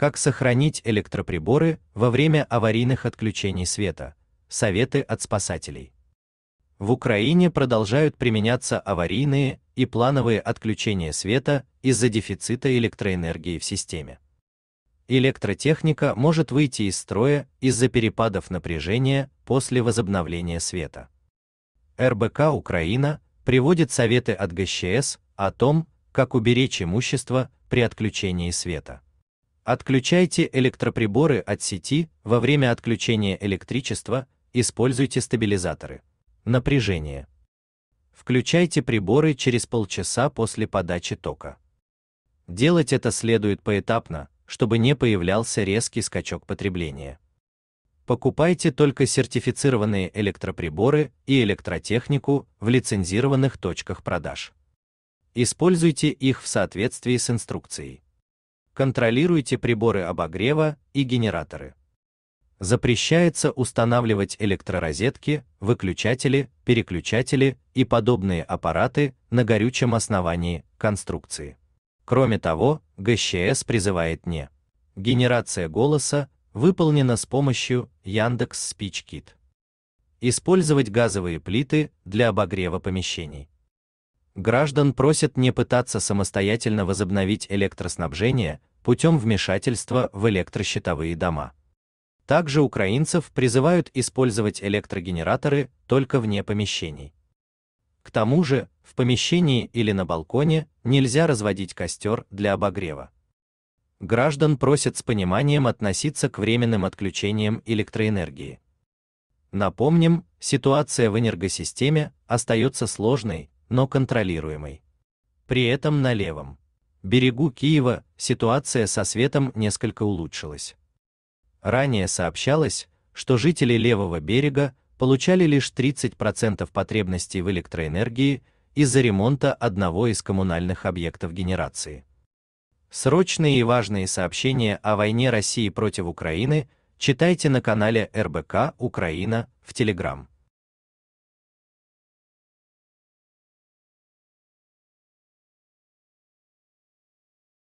Как сохранить электроприборы во время аварийных отключений света? Советы от спасателей. В Украине продолжают применяться аварийные и плановые отключения света из-за дефицита электроэнергии в системе. Электротехника может выйти из строя из-за перепадов напряжения после возобновления света. РБК Украина приводит советы от ГСЧС о том, как уберечь имущество при отключении света. Отключайте электроприборы от сети во время отключения электричества, используйте стабилизаторы. Напряжение. Включайте приборы через полчаса после подачи тока. Делать это следует поэтапно, чтобы не появлялся резкий скачок потребления. Покупайте только сертифицированные электроприборы и электротехнику в лицензированных точках продаж. Используйте их в соответствии с инструкцией. Контролируйте приборы обогрева и генераторы. Запрещается устанавливать электророзетки, выключатели, переключатели и подобные аппараты на горючем основании конструкции. Кроме того, ГСЧС призывает не. Генерация голоса выполнена с помощью Яндекс Спич Кит. Использовать газовые плиты для обогрева помещений. Граждан просят не пытаться самостоятельно возобновить электроснабжение путем вмешательства в электрощитовые дома. Также украинцев призывают использовать электрогенераторы только вне помещений. К тому же, в помещении или на балконе нельзя разводить костер для обогрева. Граждан просят с пониманием относиться к временным отключениям электроэнергии. Напомним, ситуация в энергосистеме остается сложной, но контролируемой. При этом на левом берегу Киева ситуация со светом несколько улучшилась. Ранее сообщалось, что жители левого берега получали лишь 30% потребностей в электроэнергии из-за ремонта одного из коммунальных объектов генерации. Срочные и важные сообщения о войне России против Украины читайте на канале РБК Украина в Telegram.